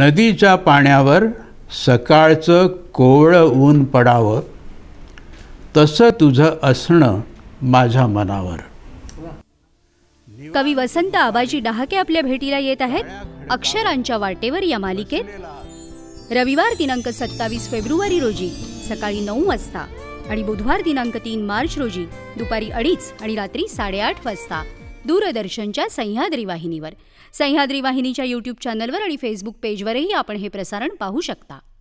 नदीच्या पाण्यावर सकाळचं कोवळं ऊन पडावं तसं तुझं असणं माझ्या मनावर। कवी वसंत आबाजी डहाके आपल्या भेटीला येत आहेत अक्षरांच्या वाटेवर या मालिकेत। रविवार दिनांक 27 फेब्रुवारी रोजी सकाळी 9 वाजता आणि बुधवार दिनांक 3 मार्च रोजी दुपारी 2:30 आणि रात्री 8:30 वाजता दूरदर्शनच्या सह्याद्री वाहिनीवर, सह्याद्री वाहिनीच्या यूट्यूब चॅनलवर आणि फेसबुक पेजवरही आपण हे प्रसारण पाहू शकता।